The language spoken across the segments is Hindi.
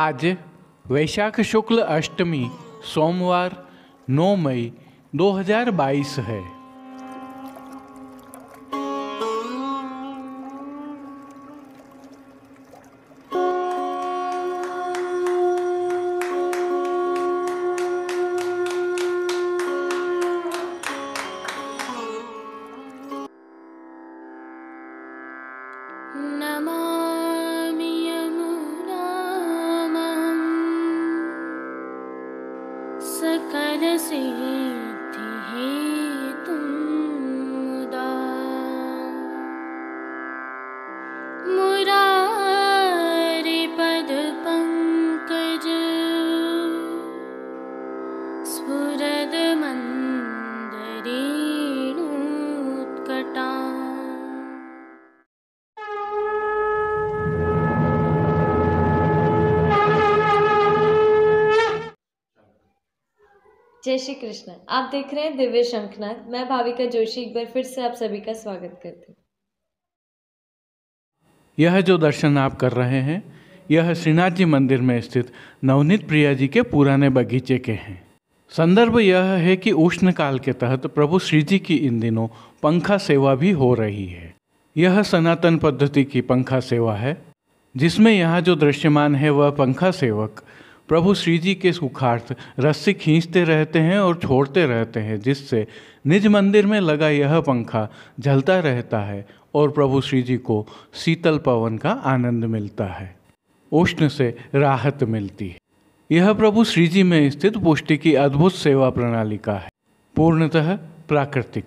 आज वैशाख शुक्ल अष्टमी सोमवार 9 मई 2022 है। जय श्री कृष्ण। आप देख रहे हैं दिव्य शंखनाद। मैं भाविका जोशी एक बार फिर से आप सभी का स्वागत करती हूँ। यह जो दर्शन आप कर रहे हैं यह श्रीनाथ जी मंदिर में स्थित नवनीत प्रिया जी के पुराने बगीचे के हैं। संदर्भ यह है कि उष्णकाल के तहत प्रभु श्री जी की इन दिनों पंखा सेवा भी हो रही है। यह सनातन पद्धति की पंखा सेवा है जिसमें यहाँ जो दृश्यमान है वह पंखा सेवक प्रभु श्री जी के सुखार्थ रस्सी खींचते रहते हैं और छोड़ते रहते हैं, जिससे निज मंदिर में लगा यह पंखा झलता रहता है और प्रभु श्री जी को शीतल पवन का आनंद मिलता है, उष्ण से राहत मिलती है। यह प्रभु श्री जी में स्थित पुष्टि की अद्भुत सेवा प्रणाली का है, पूर्णतः प्राकृतिक,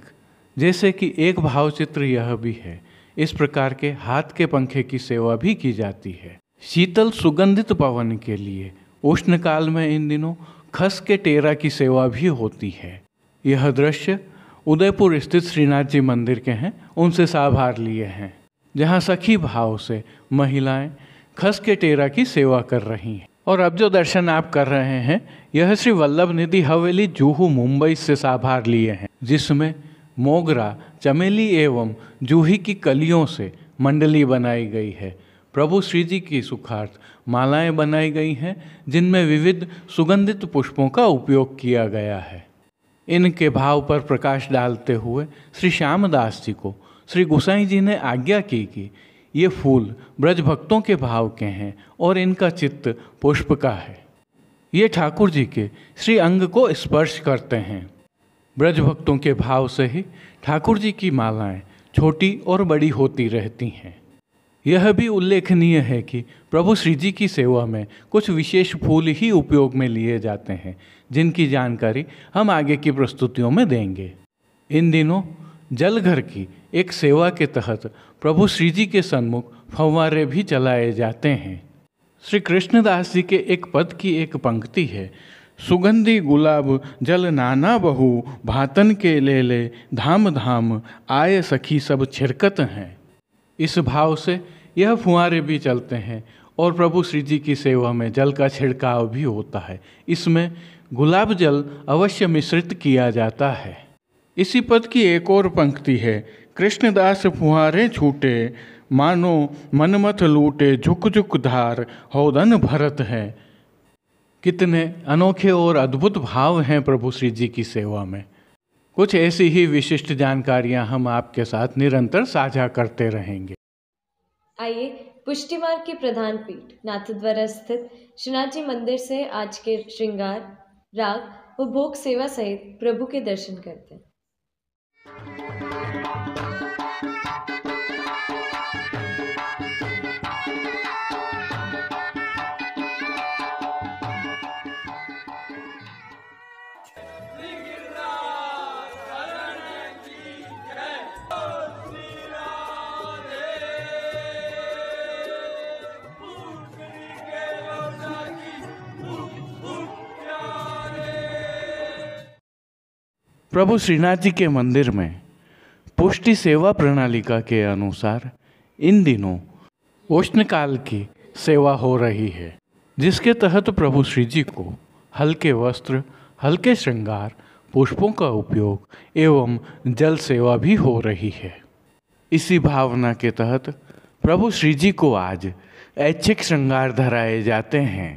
जैसे कि एक भावचित्र यह भी है। इस प्रकार के हाथ के पंखे की सेवा भी की जाती है शीतल सुगंधित पवन के लिए। उष्णकाल में इन दिनों खस के टेरा की सेवा भी होती है। यह दृश्य उदयपुर स्थित श्रीनाथ जी मंदिर के हैं, उनसे साभार लिए हैं, जहां सखी भाव से महिलाएं खस के टेरा की सेवा कर रही हैं। और अब जो दर्शन आप कर रहे हैं यह श्री वल्लभ निधि हवेली जूहू मुंबई से साभार लिए हैं, जिसमें मोगरा चमेली एवं जूही की कलियों से मंडली बनाई गई है। प्रभु श्री जी की सुखार्थ मालाएं बनाई गई हैं जिनमें विविध सुगंधित पुष्पों का उपयोग किया गया है। इनके भाव पर प्रकाश डालते हुए श्री श्यामदास जी को श्री गोसाई जी ने आज्ञा की कि ये फूल ब्रज भक्तों के भाव के हैं और इनका चित्त पुष्प का है। ये ठाकुर जी के श्री अंग को स्पर्श करते हैं। ब्रज भक्तों के भाव से ही ठाकुर जी की मालाएँ छोटी और बड़ी होती रहती हैं। यह भी उल्लेखनीय है कि प्रभु श्री जी की सेवा में कुछ विशेष फूल ही उपयोग में लिए जाते हैं, जिनकी जानकारी हम आगे की प्रस्तुतियों में देंगे। इन दिनों जलघर की एक सेवा के तहत प्रभु श्री जी के सन्मुख फव्वारे भी चलाए जाते हैं। श्री कृष्णदास जी के एक पद की एक पंक्ति है, सुगंधी गुलाब जल नाना बहू भातन के ले धाम धाम आए सखी सब छिरकत हैं। इस भाव से यह फुहारे भी चलते हैं और प्रभु श्री जी की सेवा में जल का छिड़काव भी होता है। इसमें गुलाब जल अवश्य मिश्रित किया जाता है। इसी पद की एक और पंक्ति है, कृष्णदास फुहारे छूटे मानो मनमथ लूटे झुक झुक धार हौदन भरत है। कितने अनोखे और अद्भुत भाव हैं प्रभु श्री जी की सेवा में। कुछ ऐसी ही विशिष्ट जानकारियां हम आपके साथ निरंतर साझा करते रहेंगे। आइए पुष्टि मार्ग की प्रधान पीठ नाथद्वार स्थित श्रीनाथ जी मंदिर से आज के श्रृंगार राग व भोग सेवा सहित प्रभु के दर्शन करते हैं। प्रभु श्रीनाथ जी के मंदिर में पुष्टि सेवा प्रणालिका के अनुसार इन दिनों उष्णकाल की सेवा हो रही है, जिसके तहत प्रभु श्री जी को हल्के वस्त्र हल्के श्रृंगार पुष्पों का उपयोग एवं जल सेवा भी हो रही है। इसी भावना के तहत प्रभु श्री जी को आज ऐच्छिक श्रृंगार धराए जाते हैं।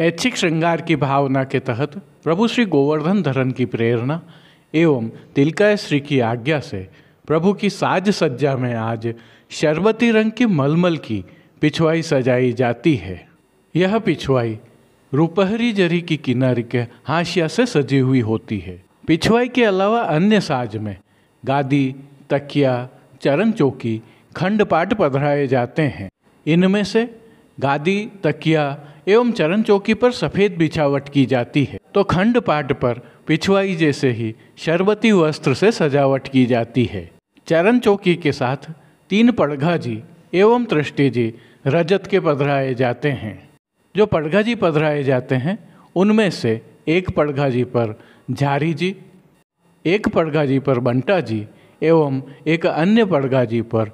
ऐच्छिक श्रृंगार की भावना के तहत प्रभु श्री गोवर्धन धरन की प्रेरणा एवं तिलकायत श्री की आज्ञा से प्रभु की साज सज्जा में आज शरबती रंग की मलमल की पिछवाई सजाई जाती है। यह पिछवाई रुपहरी जरी की किनारी के हाशिया से सजी हुई होती है। पिछवाई के अलावा अन्य साज में गादी, तकिया, चरण चौकी, खंड पाठ पधराए जाते हैं। इनमें से गादी, तकिया एवं चरण चौकी पर सफ़ेद बिछावट की जाती है तो खंड पाठ पर पिछवाई जैसे ही शरबती वस्त्र से सजावट की जाती है। चरण चौकी के साथ तीन पड़घा जी एवं त्रिष्टि जी रजत के पधराए जाते हैं। जो पड़घा जी पधराए जाते हैं उनमें से एक पड़घा जी पर झारी जी, एक पड़घा जी पर बंटा जी एवं एक अन्य पड़घा जी पर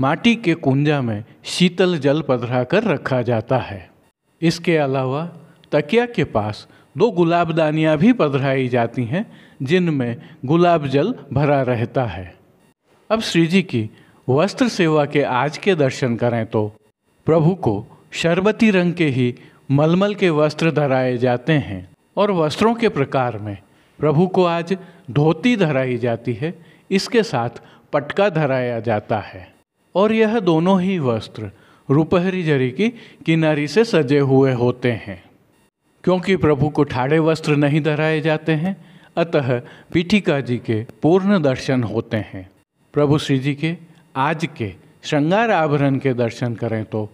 माटी के कुंजा में शीतल जल पधरा कर रखा जाता है। इसके अलावा तकिया के पास दो गुलाबदानियाँ भी पधराई जाती हैं जिनमें गुलाब जल भरा रहता है। अब श्री जी की वस्त्र सेवा के आज के दर्शन करें तो प्रभु को शरबती रंग के ही मलमल के वस्त्र धराए जाते हैं और वस्त्रों के प्रकार में प्रभु को आज धोती धराई जाती है, इसके साथ पटका धराया जाता है और यह दोनों ही वस्त्र रुपहरी जरी की किनारी से सजे हुए होते हैं। क्योंकि प्रभु को ठाड़े वस्त्र नहीं धराए जाते हैं अतः पीठिका जी के पूर्ण दर्शन होते हैं। प्रभु श्री जी के आज के श्रृंगार आभरण के दर्शन करें तो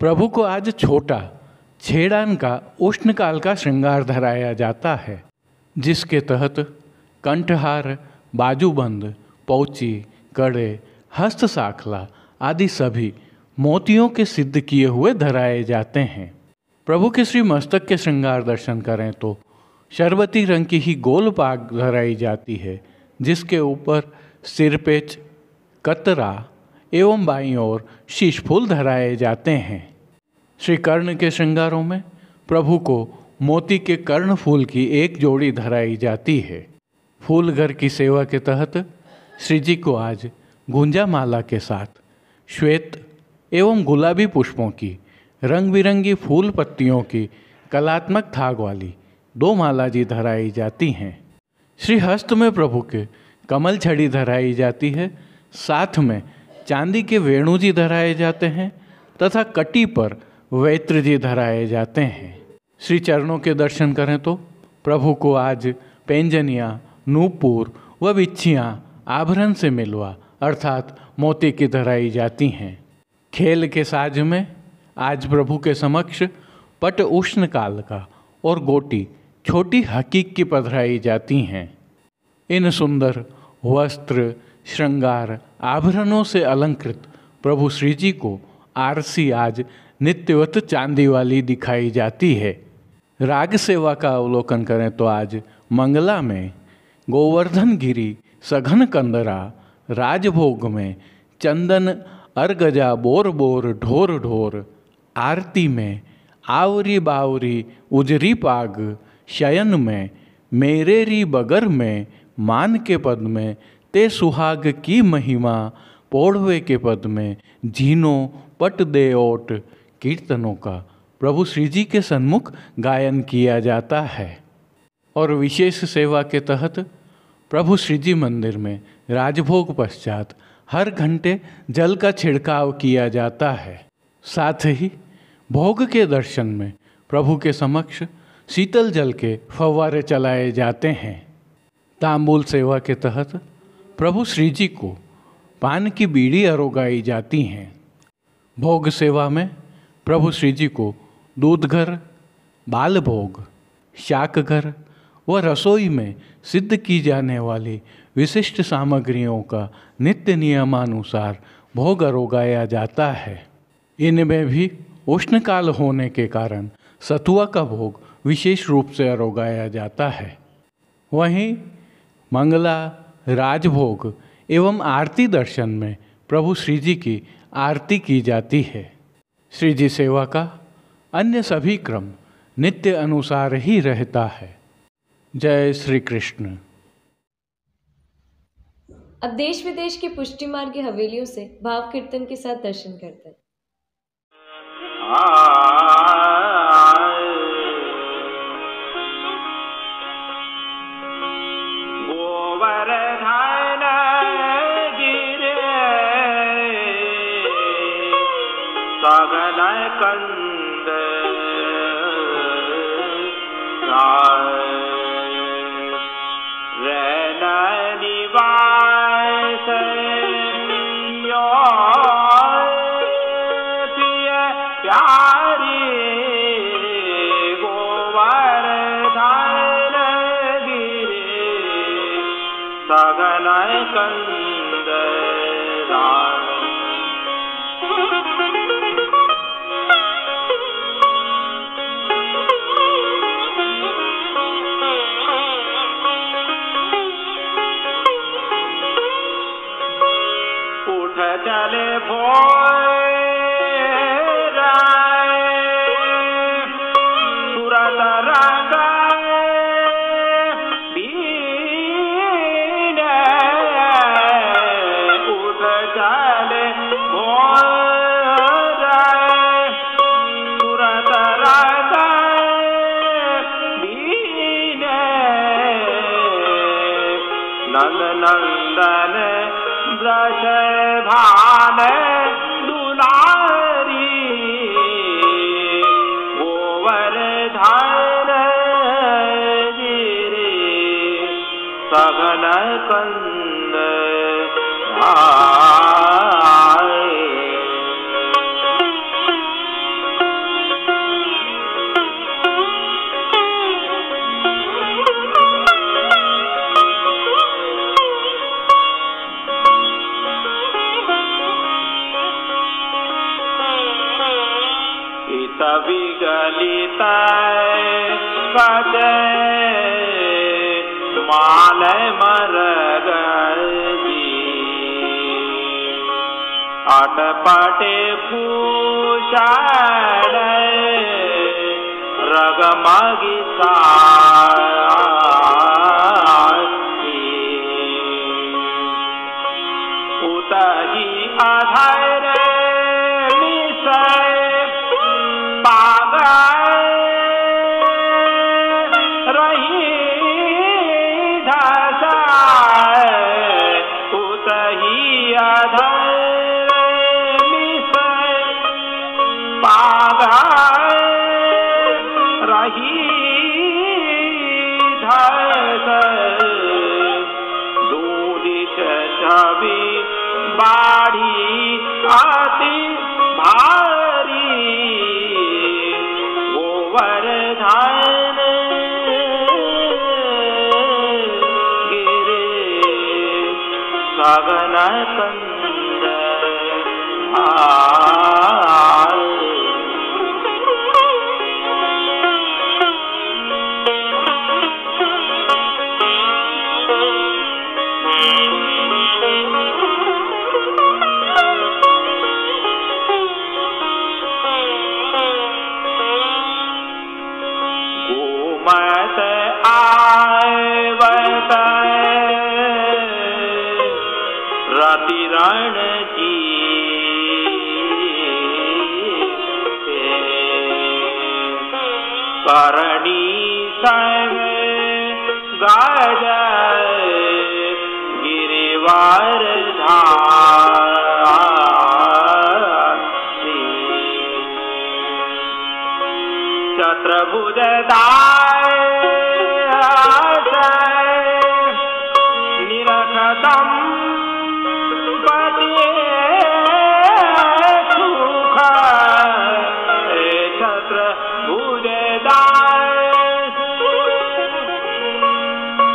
प्रभु को आज छोटा छेड़ान का उष्णकाल का श्रृंगार धराया जाता है जिसके तहत कंठहार, बाजूबंद, पौची, कड़े, हस्त साखला आदि सभी मोतियों के सिद्ध किए हुए धराए जाते हैं। प्रभु के श्री मस्तक के श्रृंगार दर्शन करें तो शरबती रंग की ही गोल पाग धराई जाती है जिसके ऊपर सिरपेच, कतरा एवं बाईं ओर शीशफूल धराए जाते हैं। श्री कर्ण के श्रृंगारों में प्रभु को मोती के कर्ण फूल की एक जोड़ी धराई जाती है। फूल घर की सेवा के तहत श्री जी को आज गुंजा माला के साथ श्वेत एवं गुलाबी पुष्पों की, रंग बिरंगी फूल पत्तियों की कलात्मक थाग वाली दो माला जी धराई जाती हैं। श्री हस्त में प्रभु के कमल छड़ी धराई जाती है, साथ में चांदी के वेणु जी धराए जाते हैं तथा कटी पर वैत्र जी धराए जाते हैं। श्री चरणों के दर्शन करें तो प्रभु को आज पेंजनियाँ, नूपुर व बिच्छियाँ आभरण से मिलवा अर्थात मोती की धराई जाती हैं। खेल के साज में आज प्रभु के समक्ष पट उष्णकाल का और गोटी छोटी हकीक की पधराई जाती हैं। इन सुंदर वस्त्र, श्रृंगार, आभरणों से अलंकृत प्रभु श्री जी को आरसी आज नित्यवत चांदी वाली दिखाई जाती है। राग सेवा का अवलोकन करें तो आज मंगला में गोवर्धन गिरी सघन कंदरा, राजभोग में चंदन अर्गजा बोर बोर ढोर ढोर, आरती में आवरी बावरी उजरी पाग, शयन में मेरेरी बगर में, मान के पद में ते सुहाग की महिमा, पौड़वे के पद में झीनो पट दे ओट कीर्तनों का प्रभु श्री जी के सन्मुख गायन किया जाता है। और विशेष सेवा के तहत प्रभु श्री जी मंदिर में राजभोग पश्चात हर घंटे जल का छिड़काव किया जाता है। साथ ही भोग के दर्शन में प्रभु के समक्ष शीतल जल के फव्वारे चलाए जाते हैं। तांबुल सेवा के तहत प्रभु श्री जी को पान की बीड़ी अरोगाई जाती हैं। भोग सेवा में प्रभु श्री जी को दूध घर, बाल भोग, शाक घर व रसोई में सिद्ध की जाने वाली विशिष्ट सामग्रियों का नित्य नियमानुसार भोग रोगाया जाता है। इनमें भी उष्णकाल होने के कारण सतुआ का भोग विशेष रूप से अरोगाया जाता है। वहीं मंगला राजभोग एवं आरती दर्शन में प्रभु श्री जी की आरती की जाती है। श्री जी सेवा का अन्य सभी क्रम नित्य अनुसार ही रहता है। जय श्री कृष्ण। अब देश विदेश के पुष्टि मार्ग हवेलियों से भाव कीर्तन के साथ दर्शन करते हैं।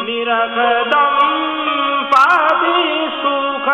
निरखदं पादि सुख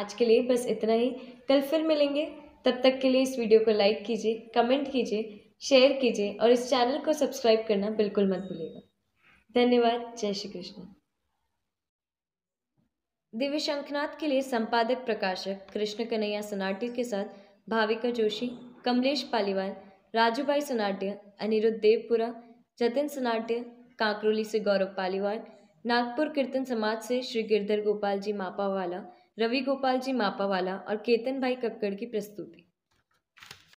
आज के लिए बस इतना ही। कल फिर मिलेंगे, तब तक के लिए इस वीडियो को लाइक कीजिए, कमेंट कीजिए, शेयर कीजिए और इस चैनल को सब्सक्राइब करना बिल्कुल मत भूलिएगा। धन्यवाद। जय श्री कृष्ण। दिव्य शंखनाद के लिए संपादक प्रकाशक कृष्ण कन्हैया सोनाट्य के साथ भाविका जोशी, कमलेश पालीवाल, राजूभाई सोनाट्य, अनिरुद्ध देवपुरा, जतिन सोनाट्य, कांकरोली से गौरव पालीवाल, नागपुर कीर्तन समाज से श्री गिरधर गोपाल जी मापावाला, रविगोपाल जी मापावाला और केतन भाई कक्कड़ की प्रस्तुति।